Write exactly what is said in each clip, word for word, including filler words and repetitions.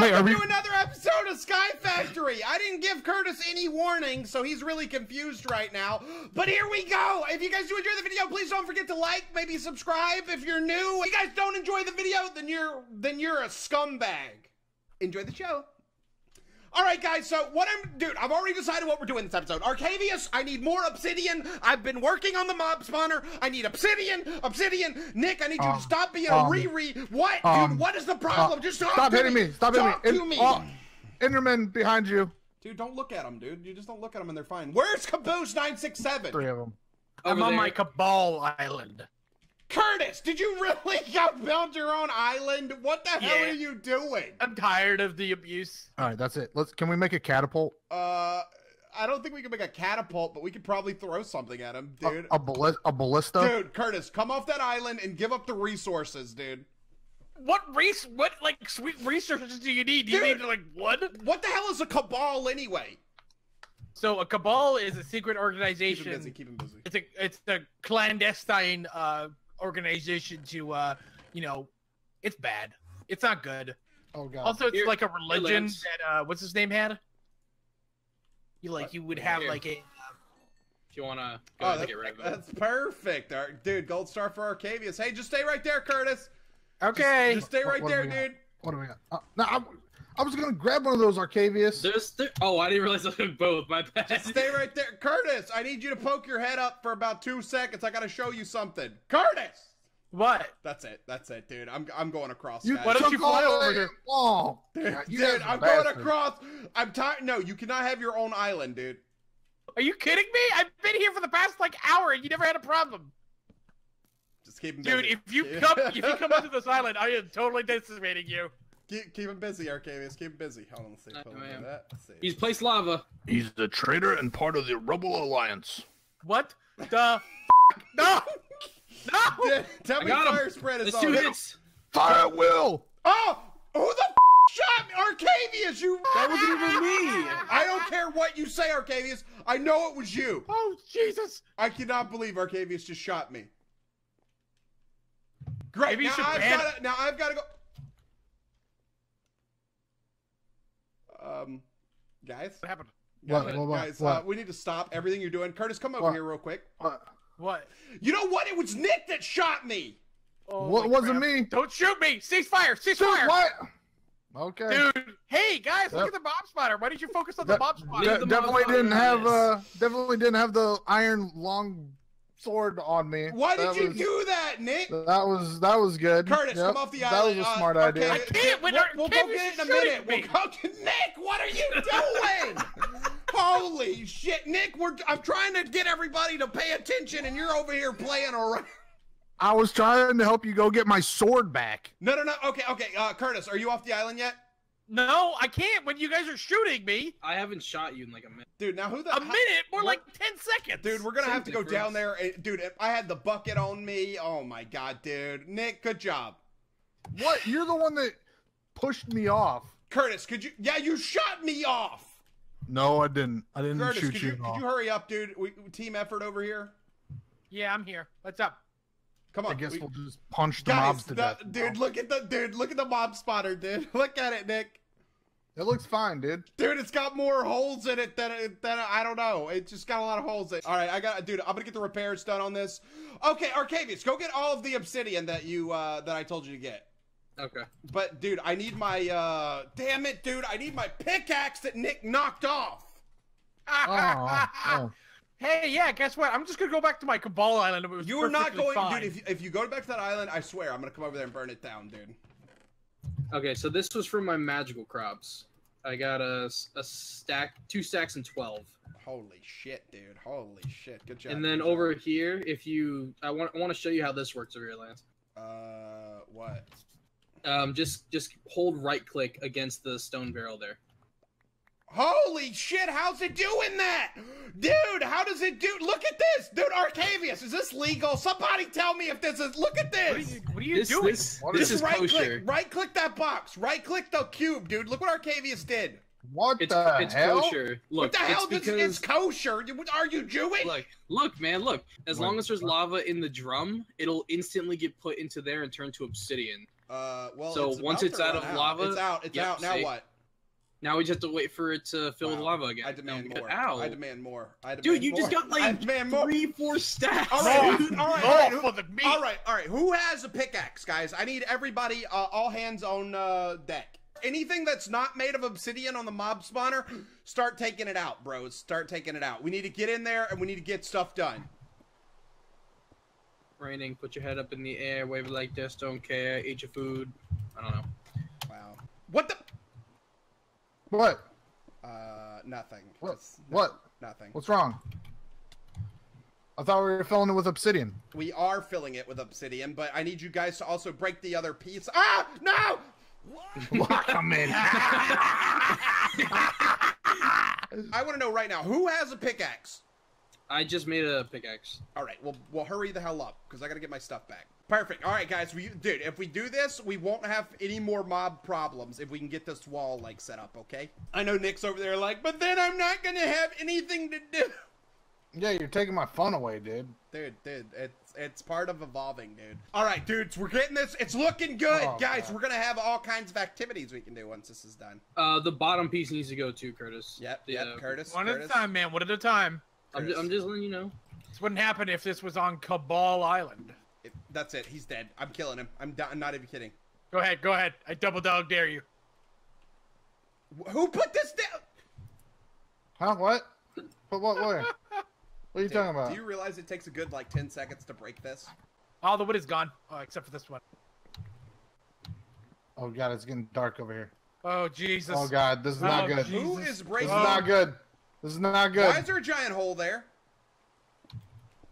Wait, are we do another episode of Sky Factory? I didn't give Curtis any warning, so he's really confused right now. But here we go. If you guys do enjoy the video, please don't forget to like, maybe subscribe if you're new. If you guys don't enjoy the video, then you're then you're a scumbag. Enjoy the show. All right, guys, so what I'm... Dude, I've already decided what we're doing this episode. Arcavius, I need more obsidian. I've been working on the mob spawner. I need obsidian, obsidian. Nick, I need um, you to stop being um, a Riri. What, um, dude? What is the problem? Uh, Just talk Stop to hitting me. me. Stop talk hitting me. Talk to me. Oh, Enderman behind you. Dude, don't look at them, dude. You just don't look at them and they're fine. Where's Caboose nine six seven? Three of them. I'm Over on there. my Cabal Island. Curtis, did you really build your own island? What the yeah. hell are you doing? I'm tired of the abuse. All right, that's it. Let's. Can we make a catapult? Uh, I don't think we can make a catapult, but we could probably throw something at him, dude. A, a, balli a ballista? Dude, Curtis, come off that island and give up the resources, dude. What res? What like sweet resources do you need? Do you dude, need like wood? What the hell is a cabal anyway? So a cabal is a secret organization. Keep him busy. Keep him busy. It's a it's a clandestine uh. organization to uh you know, it's bad, it's not good. Oh god. Also it's here, like a religion that uh what's his name had. You like you would have here. like a uh, if you want to go oh, and get rid of it. That's perfect. All right, dude, gold star for Arcavius. Hey, just stay right there, Curtis. Okay. Just, just stay right what, what there, dude. At? What do we got? Uh, no, I'm I was gonna grab one of those, Arcavius. There's th oh, I didn't realize I was both. My bad. Just stay right there, Curtis. I need you to poke your head up for about two seconds. I gotta show you something, Curtis. What? That's it. That's it, dude. I'm I'm going across. You, why don't you fly over here? Oh, dude, dude I'm bastard. going across. I'm tired. No, you cannot have your own island, dude. Are you kidding me? I've been here for the past like hour, and you never had a problem. Just keep him busy. Dude, if you come if you come onto this island, I am totally decimating you. Keep, keep him busy, Arcavius. Keep him busy. Hold on, let's see. Know, that. Let's see. He's placed lava. He's the traitor and part of the Rebel Alliance. What the? No! No! Dude, tell I me fire him. spread is on. Let's Fire at will! Oh! Who the f shot me? Arcavius, you... That wasn't even me! I don't care what you say, Arcavius. I know it was you. Oh, Jesus! I cannot believe Arcavius just shot me. Great. Now I've, gotta, now I've got to go... Um, guys, what happened? Guys, what, what, what, guys what? Uh, we need to stop everything you're doing. Curtis, come over what? here real quick. What? What? You know what? It was Nick that shot me. Oh, what wasn't me? Don't shoot me! Cease fire! Cease Dude, fire! What? Okay. Dude, hey guys, look yep. at the mob spotter. Why did you focus on the mob spotter? De definitely didn't have uh, definitely didn't have the iron long sword on me. Why that did you was, do that, Nick? That was that was good. Curtis, yep. come off the island. That was a smart uh, idea. Okay. I can't. We'll, we'll go get it in a minute. We'll go to Nick. What are you doing? Holy shit, Nick! We're I'm trying to get everybody to pay attention, and you're over here playing around. I was trying to help you go get my sword back. No, no, no. Okay, okay. Uh, Curtis, are you off the island yet? No, I can't when you guys are shooting me. I haven't shot you in like a minute. Dude, now who the- A minute? More like ten seconds. Dude, we're gonna have to go down there. Dude, if I had the bucket on me. Oh my god, dude. Nick, good job. What? You're the one that pushed me off. Curtis, could you- Yeah, you shot me off! No, I didn't. I didn't Curtis, shoot could you, you off. Could you hurry up, dude? We, team effort over here? Yeah, I'm here. What's up? Come on, I guess we, we'll just punch the guys, mobs to the, death. Dude, look at the dude. Look at the mob spotter, dude. Look at it, Nick. It looks fine, dude. Dude, it's got more holes in it than than I don't know. It just got a lot of holes in it. All right, I got, dude. I'm gonna get the repairs done on this. Okay, Arcavius, go get all of the obsidian that you uh, that I told you to get. Okay. But dude, I need my. Uh, damn it, dude! I need my pickaxe that Nick knocked off. Oh, oh. Hey, yeah, guess what? I'm just going to go back to my Cabal Island. It was You're not going... Fine. Dude, if you, if you go back to that island, I swear, I'm going to come over there and burn it down, dude. Okay, so this was from my magical crops. I got a, a stack, two stacks and twelve. Holy shit, dude. Holy shit. Good job. And then over here, if you... I want I want to show you how this works over here, Lance. Uh, what? Um, just, just hold right-click against the stone barrel there. Holy shit, how's it doing that? Dude, how does it do? Look at this. Dude, Arcavius, is this legal? Somebody tell me if this is. Look at this. What are you, what are you this, doing? This, what this is right kosher. Click, right click that box. Right click the cube, dude. Look what Arcavius did. What it's, the it's hell? Kosher. Look, what the it's hell? Because... It's kosher. Are you Jewish? Look, look, man, look. As what? long as there's lava in the drum, it'll instantly get put into there and turn to obsidian. Uh, well, so it's once it's out of out. lava, it's out. It's yep, out. Now see? what? Now we just have to wait for it to fill wow. the lava again. I demand no, more. Ow. I demand more. I demand Dude, you more. just got like three, four stacks. All right, all right, all right. All right, all right. Who has a pickaxe, guys? I need everybody, uh, all hands on uh, deck. Anything that's not made of obsidian on the mob spawner, start taking it out, bros. Start taking it out. We need to get in there and we need to get stuff done. Raining, put your head up in the air, wave it like this, don't care, eat your food. I don't know. Wow. What the? What? Uh, nothing. What? No, what? Nothing. What's wrong? I thought we were filling it with obsidian. We are filling it with obsidian, but I need you guys to also break the other piece. Ah! No! Lock him in. I want to know right now, who has a pickaxe? I just made a pickaxe. All right, well, well, hurry the hell up, because I got to get my stuff back. Perfect. All right, guys, we, dude, if we do this, we won't have any more mob problems if we can get this wall, like, set up, okay? I know Nick's over there like, but then I'm not going to have anything to do. Yeah, you're taking my fun away, dude. Dude, dude, it's, it's part of evolving, dude. All right, dudes, we're getting this. It's looking good, oh, guys. God. We're going to have all kinds of activities we can do once this is done. Uh, the bottom piece needs to go too, Curtis. Yep, yeah, yep, Curtis. One Curtis. at a time, man, one at a time. I'm just, I'm just letting you know. This wouldn't happen if this was on Cabal Island. It, that's it. He's dead. I'm killing him. I'm, I'm not even kidding. Go ahead. Go ahead. I double dog dare you. Who put this down? Huh? What? But what? Where? What are you Dude, talking about? Do you realize it takes a good like ten seconds to break this? All the wood is gone, oh, except for this one. Oh God, it's getting dark over here. Oh Jesus. Oh God, this is oh, not good. Jesus. Who is breaking? This is not good. This is not good. Why is there a giant hole there?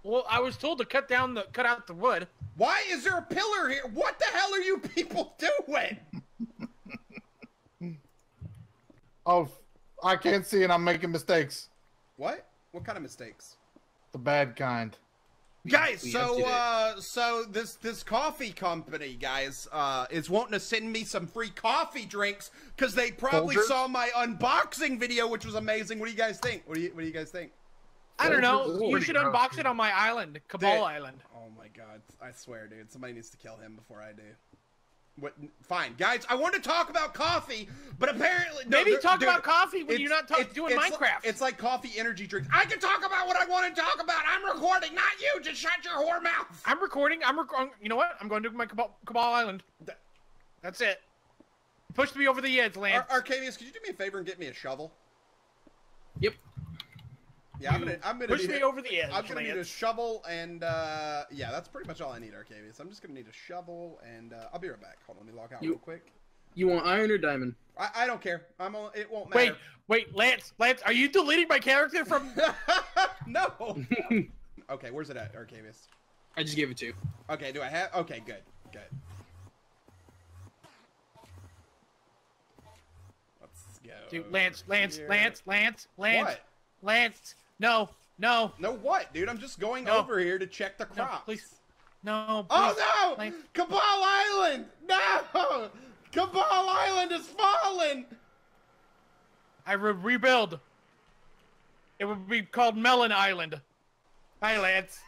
Well, I was told to cut down the cut out the wood. Why is there a pillar here? What the hell are you people doing? Oh, I can't see and I'm making mistakes. What? What kind of mistakes? The bad kind. Guys, so uh, so this this coffee company, guys, uh, is wanting to send me some free coffee drinks because they probably Folgers? saw my unboxing video, which was amazing. What do you guys think? What do you What do you guys think? I don't know. You should unbox it on my island, Cabal dude. Island. Oh my God! I swear, dude, somebody needs to kill him before I do. What? Fine, guys. I want to talk about coffee, but apparently no, maybe talk dude, about coffee when you're not talk, doing it's Minecraft. Like, it's like coffee energy drinks. I can talk about what I want to talk about. I'm recording, not you. Just shut your whore mouth. I'm recording. I'm recording. You know what? I'm going to my Cabal, Cabal Island. That's it. Pushed me over the edge, Lance. Ar Arcavius, could you do me a favor and get me a shovel? Yep. Yeah, I'm gonna. I'm gonna push me a, over the edge. I'm gonna Lance. need a shovel and uh, yeah, that's pretty much all I need, Arcavius. I'm just gonna need a shovel and uh, I'll be right back. Hold on, let me log out you, real quick. You want iron or diamond? I, I don't care. I'm. All, it won't matter. Wait, wait, Lance, Lance, are you deleting my character from? No. Okay, where's it at, Arcavius? I just gave it to you. Okay, do I have? Okay, good, good. Let's go. Dude, Lance, Lance, here. Lance, Lance, Lance. What? Lance. No, no. No what, dude? I'm just going no. over here to check the crops. No, please. No, please. Oh, no! Lance. Cabal Island! No! Cabal Island is fallen! I would re rebuild. It would be called Melon Island. Hi, Lance.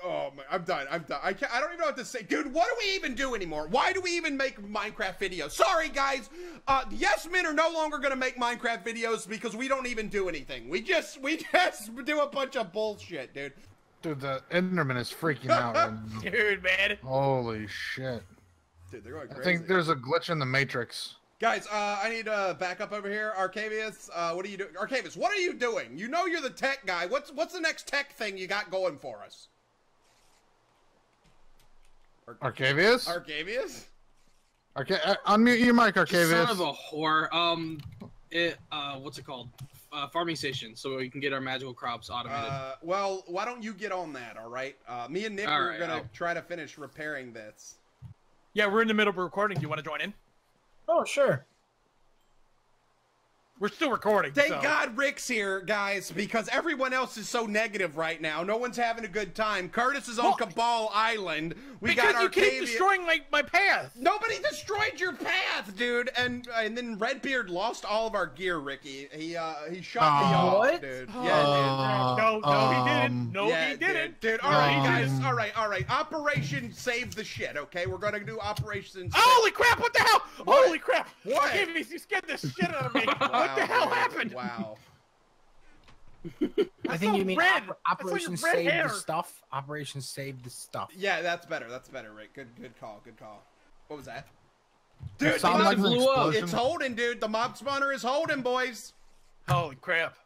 Oh, man. I'm done. I'm done. I, can't, I don't even know what to say. Dude, what do we even do anymore? Why do we even make Minecraft videos? Sorry, guys. Uh, yes men are no longer going to make Minecraft videos because we don't even do anything. We just we just do a bunch of bullshit, dude. Dude, the Enderman is freaking out. Right now. Dude, man. Holy shit. Dude, they're going crazy. I think there's a glitch in the Matrix. Guys, uh, I need to uh, back up over here. Arcavius, uh, what are you doing? Arcavius, what are you doing? You know you're the tech guy. What's, what's the next tech thing you got going for us? Arcavius? Arcavius? Arca uh, unmute your mic, Arcavius. Son of a whore. Um, it, uh, what's it called? Uh, farming station, so we can get our magical crops automated. Uh, well, why don't you get on that, all right? Uh, me and Nick are right, gonna I'll... try to finish repairing this. Yeah, we're in the middle of recording. Do you want to join in? Oh, sure. We're still recording. Thank so. God Rick's here, guys, because everyone else is so negative right now. No one's having a good time. Curtis is on well, Cabal Island. We because got Arcavius. You keep destroying my, my path. Nobody destroyed your path, dude. And and then Redbeard lost all of our gear, Ricky. He uh he shot uh, me off, what? dude. Uh, yeah, dude. No, no, um, he didn't. No, yeah, he didn't, dude. dude all right, um, guys. All right, all right. Operation Save the Shit. Okay, we're gonna do Operation. Holy crap! What the hell? What? Holy crap! What? Arcavius, you scared the shit out of me. What the hell happened? Wow. I think you mean red. Operation Save the Stuff. Operation Save the Stuff. Yeah, that's better. That's better, Rick. Good, good call. Good call. What was that? Dude, the mob blew up. It's holding, dude. The mob spawner is holding, boys. Holy crap.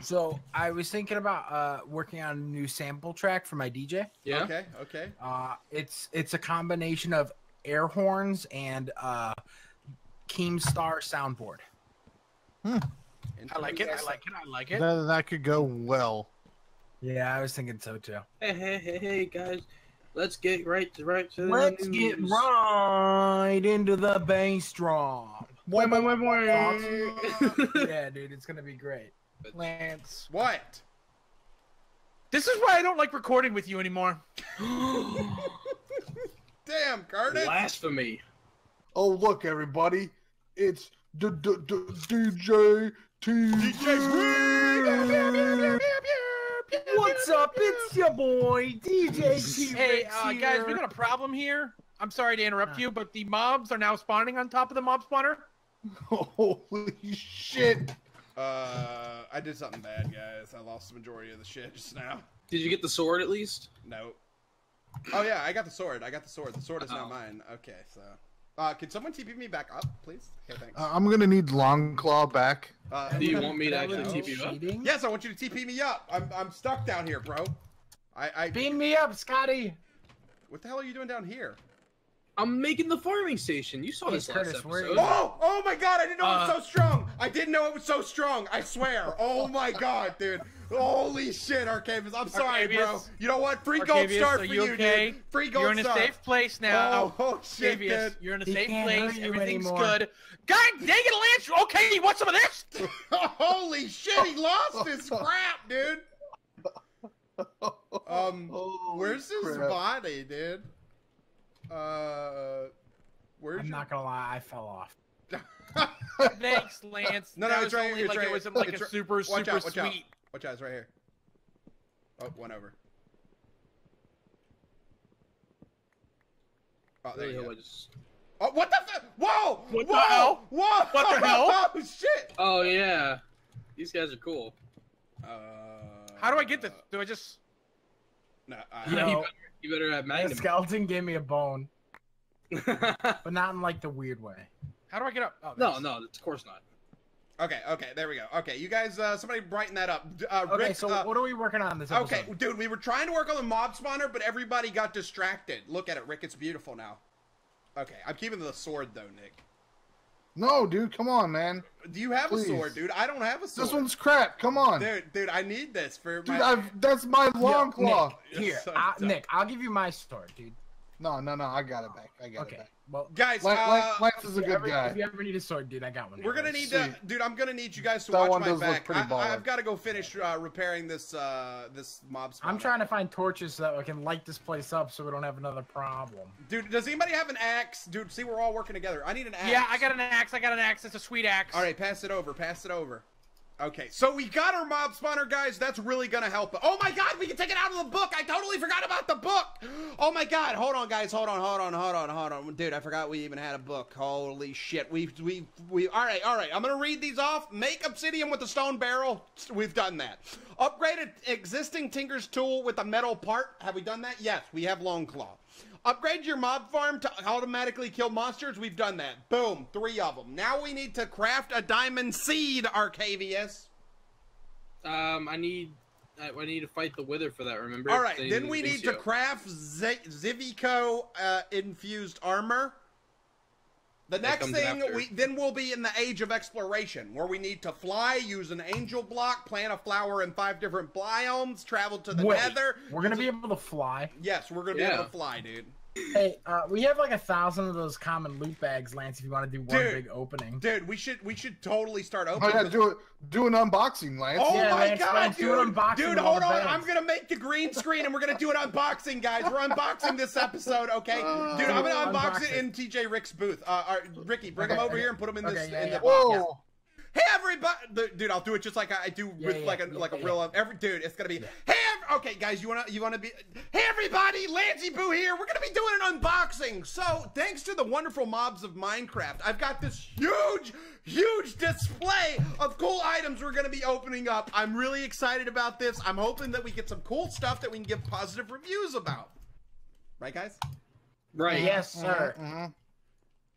So I was thinking about uh, working on a new sample track for my D J. Yeah. Okay. Okay. Uh, it's it's a combination of air horns and uh, Keemstar soundboard. Hmm. I like it. I like it. I like it. That, that could go well. Yeah, I was thinking so too. Hey, hey, hey, hey, guys! Let's get right to right to Let's the get right into the bass drum. Boy, boy, boy, boy. Yeah, dude, it's gonna be great. Lance, what? This is why I don't like recording with you anymore. Damn, Curtis! Blasphemy! Oh, look, everybody! It's D D D D J T. D J T. What's up? It's your boy D J T. Hey uh, guys, we got a problem here. I'm sorry to interrupt you, but the mobs are now spawning on top of the mob spawner. Holy shit! Uh, I did something bad, guys. I lost the majority of the shit just now. Did you get the sword at least? No. Oh yeah, I got the sword. I got the sword. The sword is uh-oh. Not mine. Okay, so. Uh, can someone T P me back up, please? Okay, thanks. Uh, I'm gonna need Longclaw back. Uh, Do you want me to actually T P you up? Cheating? Yes, I want you to T P me up. I'm I'm stuck down here, bro. I, I beam me up, Scotty. What the hell are you doing down here? I'm making the farming station. You saw hey, this last episode. Oh! Oh my God! I didn't know uh, it was so strong. I didn't know it was so strong. I swear. Oh my God, dude. Holy shit, Arcavius. I'm sorry, Arcavius. Bro. You know what? Free gold Arcavius, star for you, okay? Dude. Free gold star. You're in a star. Safe place now. Oh, oh shit, dude. You're in a he safe place. Everything's anymore. Good. God dang it, Lance. Okay, you want some of this? Holy shit, he lost his crap, dude. Um, Holy where's his crap. Body, dude? Uh, where's I'm your... not gonna lie, I fell off. Thanks, Lance. No, no, that it's right here. It's like right it was like it's a super, watch super out, watch sweet. Out. Watch out, it's right here. Oh, one over. Oh, there you go. Just... Oh, what the f- Whoa! What Whoa! The hell? Whoa! What the hell? Oh, shit! Oh, yeah. These guys are cool. Uh... How do I get this? Do I just... No, I... You know, you better have Magnum. The skeleton gave me a bone. But not in, like, the weird way. How do I get up? Oh, no, no, of course not. Okay, okay, there we go. Okay, you guys, uh, somebody brighten that up. Uh, Rick, okay, so uh, what are we working on this episode? Okay, dude, we were trying to work on the mob spawner, but everybody got distracted. Look at it, Rick. It's beautiful now. Okay, I'm keeping the sword, though, Nick. No, dude, come on, man. Do you have Please. A sword, dude? I don't have a sword. This one's crap. Come on. Dude, dude, I need this for dude, my... I've, that's my long yeah, claw. Nick, here, so I, Nick, I'll give you my sword, dude. No, no, no, I got it back. I got okay. it back. Well, guys, Lance, uh, Lance is a good ever, guy. If you ever need a sword, dude, I got one. We're going to need to, dude, I'm going to need you guys to that watch my back. I, I've got to go finish uh, repairing this uh, this mob spawner. I'm trying to find torches so that I can light this place up so we don't have another problem. Dude, does anybody have an axe? Dude, see, we're all working together. I need an axe. Yeah, I got an axe. I got an axe. It's a sweet axe. All right, pass it over. Pass it over. Okay, so we got our mob spawner, guys. That's really gonna help. Oh my God, we can take it out of the book. I totally forgot about the book. Oh my God, hold on, guys. Hold on, hold on, hold on, hold on. Dude, I forgot we even had a book. Holy shit. We, we, we, all right, all right. I'm gonna read these off. Make obsidian with a stone barrel. We've done that. Upgrade an existing Tinker's tool with a metal part. Have we done that? Yes, we have Longclaw. Upgrade your mob farm to automatically kill monsters. We've done that. Boom. Three of them. Now we need to craft a diamond seed, Arcavius. Um, I need I, I need to fight the wither for that, remember? All right. They, then we need to craft Zivico uh, infused armor. The next thing, we, then we'll be in the age of exploration, where we need to fly, use an angel block, plant a flower in five different biomes, travel to the Wait, nether. We're going to be able to fly? Yes, we're going to yeah. be able to fly, dude. Hey, uh, we have like a thousand of those common loot bags, Lance. If you want to do one dude, big opening, dude, we should we should totally start opening. Oh yeah, do it. Do an unboxing, Lance. Oh yeah, my Lance, god, Lance, dude! An unboxing dude, hold on. Bags. I'm gonna make the green screen, and we're gonna do an unboxing, guys. We're unboxing this episode, okay? Uh, dude, I'm gonna unbox, unbox it, it in T J Rick's booth. Uh, our, Ricky, bring okay, him over okay. here and put him in okay, this. Yeah, in yeah. The Whoa. Yeah. Hey everybody, dude! I'll do it just like I do yeah, with yeah, like a yeah, like yeah. a real every dude. It's gonna be yeah. hey. Okay, guys, you wanna you wanna be hey everybody, Lanceypooh here. We're gonna be doing an unboxing. So thanks to the wonderful mobs of Minecraft, I've got this huge, huge display of cool items we're gonna be opening up. I'm really excited about this. I'm hoping that we get some cool stuff that we can give positive reviews about. Right, guys? Right. Yes, sir. Mm-hmm.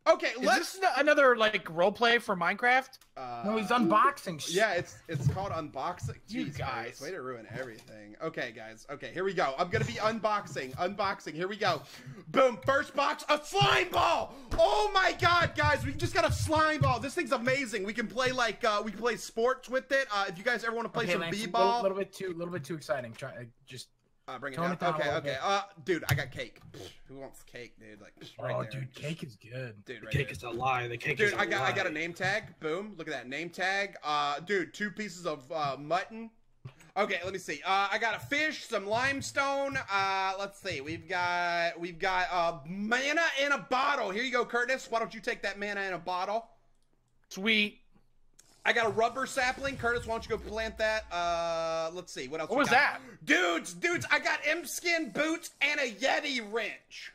Okay, is let's. Is this another like role play for Minecraft? Uh, no, he's unboxing. Yeah, it's it's called unboxing. You Jeez, guys, way to ruin everything. Okay, guys. Okay, here we go. I'm gonna be unboxing, unboxing. Here we go. Boom! First box, a slime ball. Oh my God, guys, we've just got a slime ball. This thing's amazing. We can play like uh, we can play sports with it. Uh, if you guys ever want to play okay, some b-ball, a little bit too, a little bit too exciting. Try uh, just. Uh, bring it down. Okay, okay. Uh, dude, I got cake. Who wants cake, dude? Like, right oh, there. dude, cake is good. Dude, right the cake there. is a lie. The cake dude, is. Dude, I got, lie. I got a name tag. Boom! Look at that name tag. Uh, dude, two pieces of uh, mutton. Okay, let me see. Uh, I got a fish, some limestone. Uh, let's see. We've got, we've got uh, manna in a bottle. Here you go, Curtis. Why don't you take that manna in a bottle? Sweet. I got a rubber sapling. Curtis, why don't you go plant that? Uh, let's see. What else? What was that? Dudes, dudes, I got imp-skin boots and a Yeti wrench.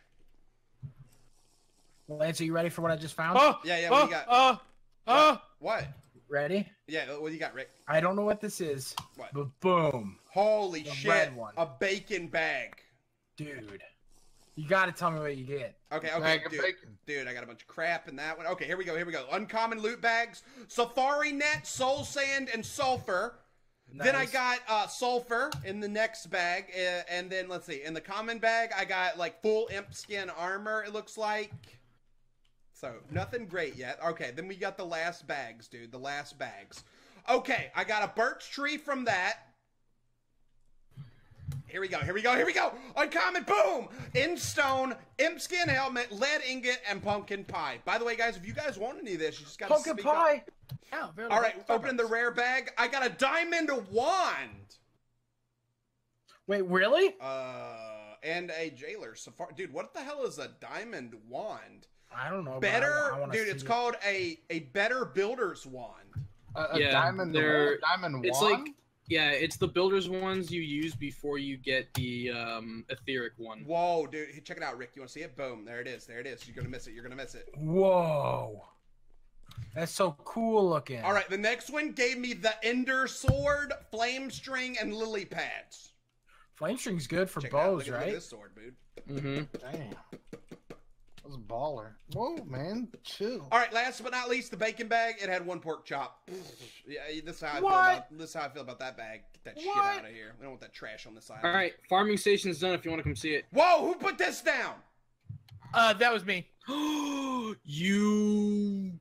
Lance, are you ready for what I just found? Oh, yeah, yeah, what oh, you got? Oh, oh. What? what? Ready? Yeah, what do you got, Rick? I don't know what this is, What? but boom. Holy the shit, red one. a bacon bag. Dude. You gotta tell me what you get. Okay, okay, dude. dude, I got a bunch of crap in that one. Okay, here we go, here we go. Uncommon loot bags, safari net, soul sand, and sulfur. Nice. Then I got uh, sulfur in the next bag, uh, and then let's see, in the common bag, I got like full imp skin armor, it looks like. So, nothing great yet. Okay, then we got the last bags, dude, the last bags. Okay, I got a birch tree from that. Here we go, here we go, here we go! Uncommon, boom! In stone, imp skin helmet, lead ingot, and pumpkin pie. By the way, guys, if you guys want any of this, you just gotta Pumpkin speak pie! Up. Yeah, All right, open the rare bag. I got a diamond wand! Wait, really? Uh, and a jailer. Safari. Dude, what the hell is a diamond wand? I don't know. Better, I, I dude, it's it. called a, a better builder's wand. Uh, a, yeah, diamond, a diamond it's wand? It's like... Yeah, it's the builder's ones you use before you get the um, etheric one. Whoa, dude. Hey, check it out, Rick. You want to see it? Boom. There it is. There it is. You're going to miss it. You're going to miss it. Whoa. That's so cool looking. All right. The next one gave me the Ender Sword, Flame String, and Lily Pads. Flame String's good for check bows, look right? Look at this sword, dude. Mm-hmm. Damn. That was a baller. Whoa, man. Chill. All right. Last but not least, the bacon bag. It had one pork chop. Yeah, this is how I what? feel about this is how I feel about that bag. Get that what? shit out of here. We don't want that trash on this island. All right, farming station's done. If you want to come see it. Whoa, who put this down? Uh, that was me. you.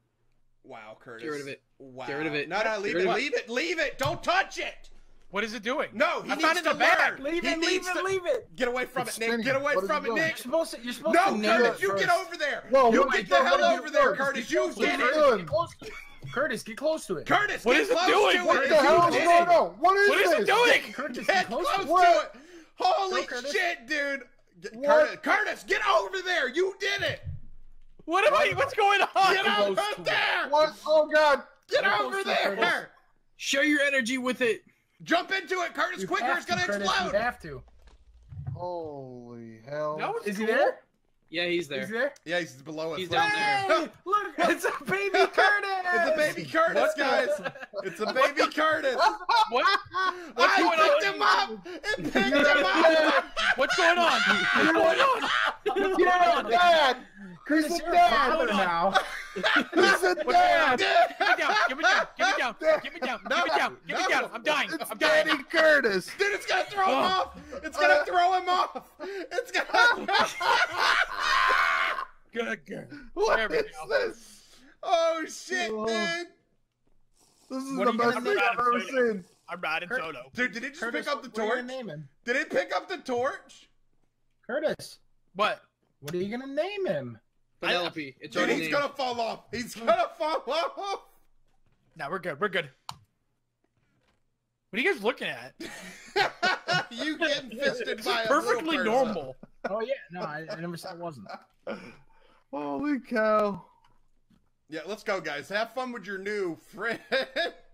Wow, Curtis. Get rid of it. Wow. Get rid of it. No, no, leave it. Leave it. Leave it. Don't touch it. What is it doing? No, he I needs to learn. Leave it, leave it, leave it. Get away from it, Nick. Get away from it, Nick. You're supposed to, you're supposed to No, Curtis, you get over there. You get the hell over there, Curtis. You get it. Curtis, get close to it. Curtis, what is it doing? What the hell is going on? What is it doing? Curtis, get close to it. Holy shit, dude. Curtis, get over there. You did it. What am I? What's going on? Get over there. What? Oh, God. Get over there. Show your energy with it. Jump into it, Curtis! You quicker, it's gonna to, explode! Curtis, you have to. Holy hell! No, is cool. he there? Yeah, he's there. He's there? Yeah, he's below us. He's down hey, there. Look, it's a baby Curtis! It's a baby Curtis, what? guys! It's a baby Curtis! What? What's I going picked on? him up! It picked him up! What's going on? What's going on? What's going on? Dad! Chris is dead now. He's a dad. Give me down. Give me down. Give me down. Give me down. Give me down. Give me down. I'm dying. It's I'm dying. Daddy Curtis. Dude, it's gonna throw him oh. off. It's gonna uh, throw him off. It's gonna. Good girl. What is this? Oh shit, oh. dude. This is what the best thing I've ever seen. I'm riding solo. Dude, did it just Curtis, pick up the torch? Did it pick up the torch? Curtis. What? What are you gonna name him? Penelope. It's Dude, he's name. gonna fall off. He's gonna fall off. No, we're good. We're good. What are you guys looking at? You getting fisted by a perfectly normal. Oh yeah, no, I, I never said it wasn't. Holy cow! Yeah, let's go, guys. Have fun with your new friend.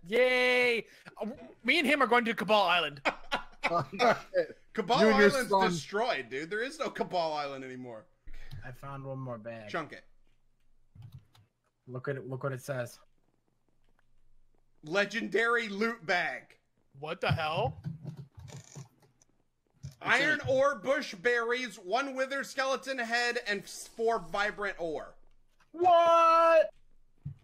Yay! Me and him are going to Cabal Island. Cabal you Island's destroyed, dude. There is no Cabal Island anymore. I found one more bag. Chunk it. Look at it. Look what it says. Legendary loot bag. What the hell? Iron ore, bush berries, one wither skeleton head, and four vibrant ore. What?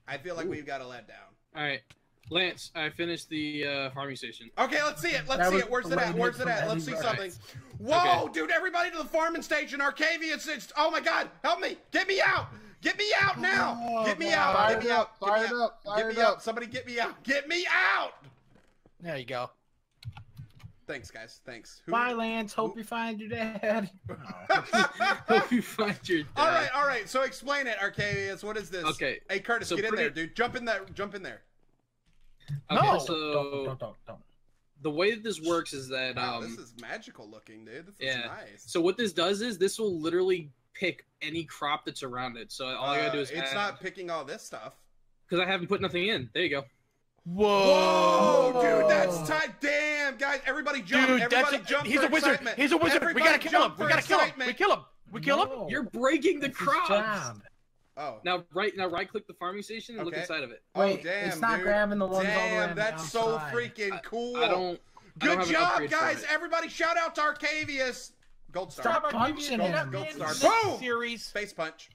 I feel like Ooh. we've got a letdown. All right, Lance, I finished the uh, farming station. Okay, let's see it. Let's see it. Where's it at? Where's it at? Let's see something. Whoa, okay. Dude! Everybody to the farming station. Arcavius, it's. Oh my God! Help me! Get me out! Get me out now! Oh, get me out! Get me out! Fire it up! Get me out! Somebody get me out! Get me out! There you go. Thanks, guys. Thanks. Who, Bye, Lance. Hope who, you find your dad. Hope you find your dad. All right, all right. So explain it, Arcavius. What is this? Okay. Hey, Curtis, so get in pretty... there, dude. Jump in there. Jump in there. Okay, no. So don't, don't, don't, don't. The way that this works is that wow, um. this is magical looking, dude. This yeah. is nice. So what this does is this will literally pick any crop that's around it. So all uh, I gotta do is. It's add... not picking all this stuff. Because I haven't put nothing in. There you go. Whoa. Whoa, dude, that's tight. Damn, guys, everybody jump. Dude, everybody that's, jump. He's a wizard. Excitement. He's a wizard. Everybody we gotta kill him. We gotta kill him. We kill him. We kill him. No. You're breaking the crops. Oh. Now right now right click the farming station and okay. look inside of it. Wait, oh, damn, it's not dude. grabbing the ones damn, all the way Damn, that's so freaking cool. I, I don't I Good don't job, guys. Everybody shout out to Arcavius. Gold star. Stop punching Gold, him. Gold, Gold star. Boom. Series. Space punch.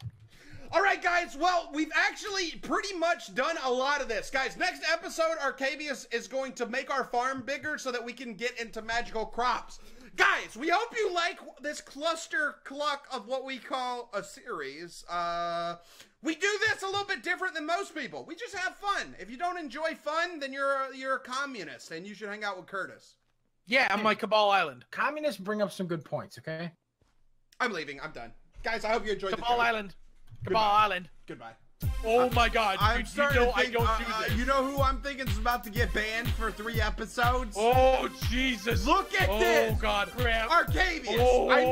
All right, guys, well, we've actually pretty much done a lot of this. Guys, next episode, Arcavius is going to make our farm bigger so that we can get into magical crops. Guys, we hope you like this cluster cluck of what we call a series. Uh, we do this a little bit different than most people. We just have fun. If you don't enjoy fun, then you're, you're a communist, and you should hang out with Curtis. Yeah, I'm like Cabal Island. Communists bring up some good points, okay? I'm leaving. I'm done. Guys, I hope you enjoyed the show. Cabal Island. Cabal Island. Goodbye. Oh my God! I'm you, starting you know to think, I don't uh, do this. You know who I'm thinking is about to get banned for three episodes? Oh Jesus! Look at oh, this! Oh God! Arcavius! Oh. I know.